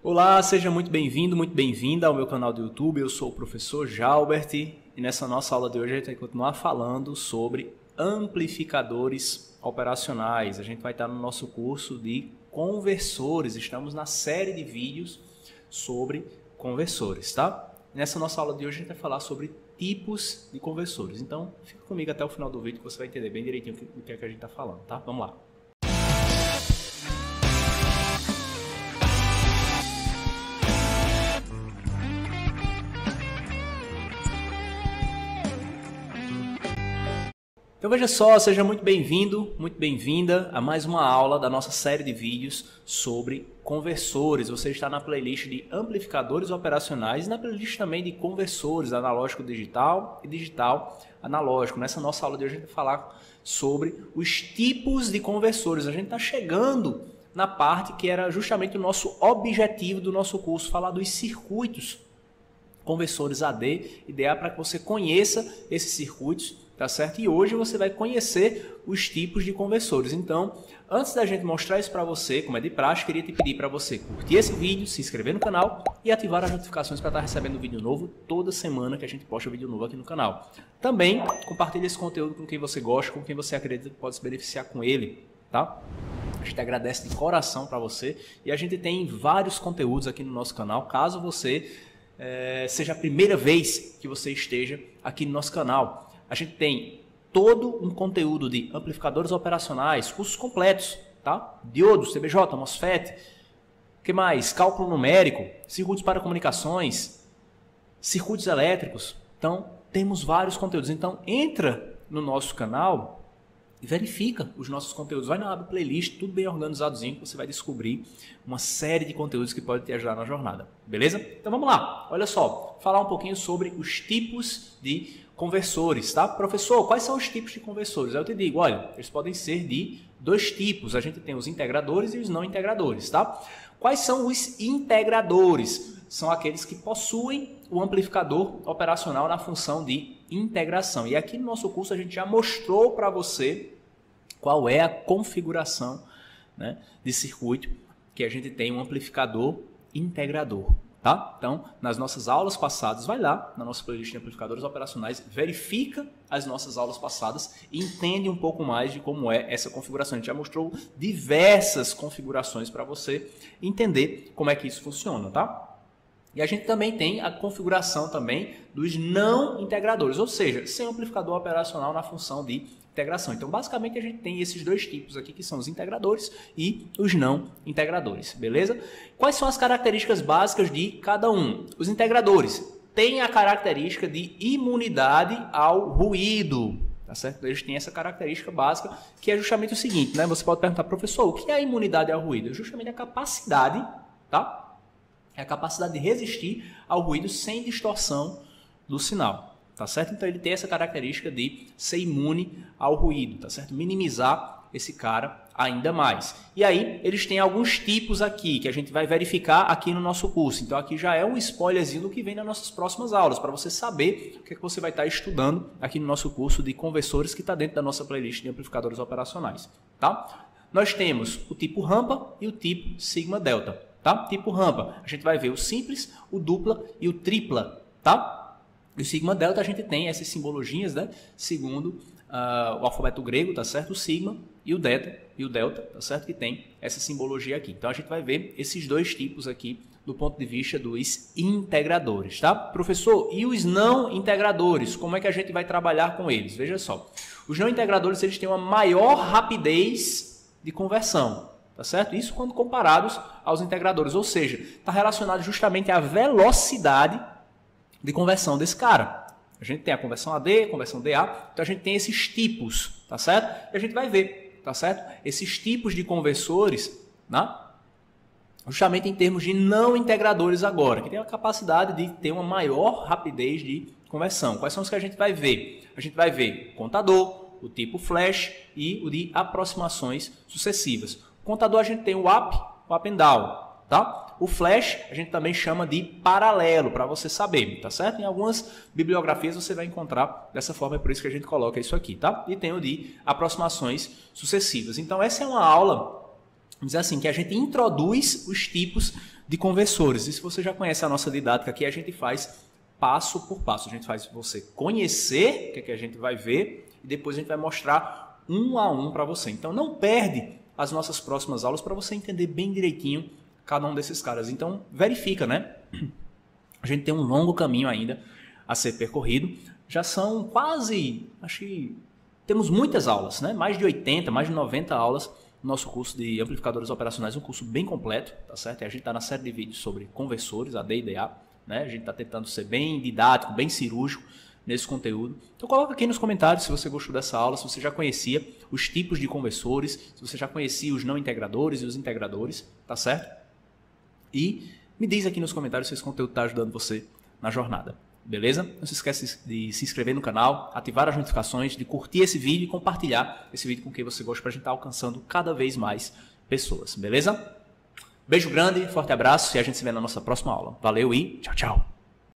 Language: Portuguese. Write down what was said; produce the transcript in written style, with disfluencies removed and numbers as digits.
Olá, seja muito bem-vindo, muito bem-vinda ao meu canal do YouTube. Eu sou o professor Jalberth e nessa nossa aula de hoje a gente vai continuar falando sobre amplificadores operacionais. A gente vai estar no nosso curso de conversores, estamos na série de vídeos sobre conversores, tá? Nessa nossa aula de hoje a gente vai falar sobre tipos de conversores, então fica comigo até o final do vídeo que você vai entender bem direitinho o que é que a gente está falando, tá? Vamos lá! Então veja só, seja muito bem-vindo, muito bem-vinda a mais uma aula da nossa série de vídeos sobre conversores. Você está na playlist de amplificadores operacionais e na playlist também de conversores analógico-digital e digital-analógico. Nessa nossa aula de hoje a gente vai falar sobre os tipos de conversores. A gente está chegando na parte que era justamente o nosso objetivo do nosso curso, falar dos circuitos conversores A/D e D/A para que você conheça esses circuitos. Tá certo? E hoje você vai conhecer os tipos de conversores. Então, antes da gente mostrar isso para você, como é de praxe, queria te pedir para você curtir esse vídeo, se inscrever no canal e ativar as notificações para estar recebendo vídeo novo toda semana que a gente posta vídeo novo aqui no canal. Também compartilhe esse conteúdo com quem você gosta, com quem você acredita que pode se beneficiar com ele, tá? A gente agradece de coração para você e a gente tem vários conteúdos aqui no nosso canal, caso você seja a primeira vez que você esteja aqui no nosso canal. A gente tem todo um conteúdo de amplificadores operacionais, cursos completos, tá? Diodos, CBJ, MOSFET, o que mais? Cálculo numérico, circuitos para comunicações, circuitos elétricos. Então, temos vários conteúdos. Então, entra no nosso canal e verifica os nossos conteúdos. Vai na aba playlist, tudo bem organizadozinho, que você vai descobrir uma série de conteúdos que pode te ajudar na jornada. Beleza? Então, vamos lá. Olha só, falar um pouquinho sobre os tipos de conversores, tá? Professor, quais são os tipos de conversores? Eu te digo, olha, eles podem ser de dois tipos. A gente tem os integradores e os não integradores, tá? Quais são os integradores? São aqueles que possuem o amplificador operacional na função de integração. E aqui no nosso curso a gente já mostrou para você qual é a configuração, né, de circuito que a gente tem um amplificador integrador. Tá? Então, nas nossas aulas passadas, vai lá na nossa playlist de amplificadores operacionais, verifica as nossas aulas passadas e entende um pouco mais de como é essa configuração. A gente já mostrou diversas configurações para você entender como é que isso funciona, tá? E a gente também tem a configuração também dos não integradores, ou seja, sem amplificador operacional na função de integração. Então, basicamente, a gente tem esses dois tipos aqui, que são os integradores e os não integradores, beleza? Quais são as características básicas de cada um? Os integradores têm a característica de imunidade ao ruído, tá certo? Eles têm essa característica básica, que é justamente o seguinte, né? Você pode perguntar, professor, o que é a imunidade ao ruído? É justamente a capacidade, tá? É a capacidade de resistir ao ruído sem distorção do sinal, tá certo? Então ele tem essa característica de ser imune ao ruído, tá certo? Minimizar esse cara ainda mais. E aí eles têm alguns tipos aqui que a gente vai verificar aqui no nosso curso. Então aqui já é um spoilerzinho do que vem nas nossas próximas aulas, para você saber o que é que você vai estar estudando aqui no nosso curso de conversores que está dentro da nossa playlist de amplificadores operacionais, tá? Nós temos o tipo rampa e o tipo sigma-delta. Tá? Tipo rampa, a gente vai ver o simples, o dupla e o tripla, tá? E o sigma delta a gente tem essas simbologias, né? Segundo o alfabeto grego, tá certo? O sigma e o delta, tá certo? Que tem essa simbologia aqui. Então a gente vai ver esses dois tipos aqui do ponto de vista dos integradores, tá? Professor, e os não integradores? Como é que a gente vai trabalhar com eles? Veja só, os não integradores eles têm uma maior rapidez de conversão. Tá certo? Isso quando comparados aos integradores, ou seja, está relacionado justamente à velocidade de conversão desse cara. A gente tem a conversão AD, a conversão DA, então a gente tem esses tipos, tá certo? E a gente vai ver, tá certo? Esses tipos de conversores, né? Justamente em termos de não integradores agora, que tem a capacidade de ter uma maior rapidez de conversão. Quais são os que a gente vai ver? A gente vai ver o contador, o tipo flash e o de aproximações sucessivas. Contador a gente tem o up and down, tá? O flash a gente também chama de paralelo, para você saber, tá certo? Em algumas bibliografias você vai encontrar dessa forma, é por isso que a gente coloca isso aqui, tá? E tem o de aproximações sucessivas. Então essa é uma aula Vamos dizer assim, que a gente introduz os tipos de conversores. E se você já conhece a nossa didática aqui, a gente faz passo por passo. A gente faz você conhecer o que é que a gente vai ver e depois a gente vai mostrar um a um para você. Então não perde as nossas próximas aulas para você entender bem direitinho cada um desses caras. Então verifica, né? A gente tem um longo caminho ainda a ser percorrido. Já são quase, acho que temos muitas aulas, né? Mais de 80, mais de 90 aulas. Nosso curso de amplificadores operacionais é um curso bem completo, tá certo? A gente está na série de vídeos sobre conversores, AD e D/A, né? A gente está tentando ser bem didático, bem cirúrgico nesse conteúdo. Então coloca aqui nos comentários se você gostou dessa aula, se você já conhecia os tipos de conversores, se você já conhecia os não integradores e os integradores, tá certo? E me diz aqui nos comentários se esse conteúdo está ajudando você na jornada, beleza? Não se esquece de se inscrever no canal, ativar as notificações, de curtir esse vídeo e compartilhar esse vídeo com quem você gosta para a gente estar alcançando cada vez mais pessoas, beleza? Beijo grande, forte abraço e a gente se vê na nossa próxima aula. Valeu e tchau, tchau!